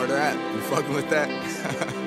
murder at? You fucking with that?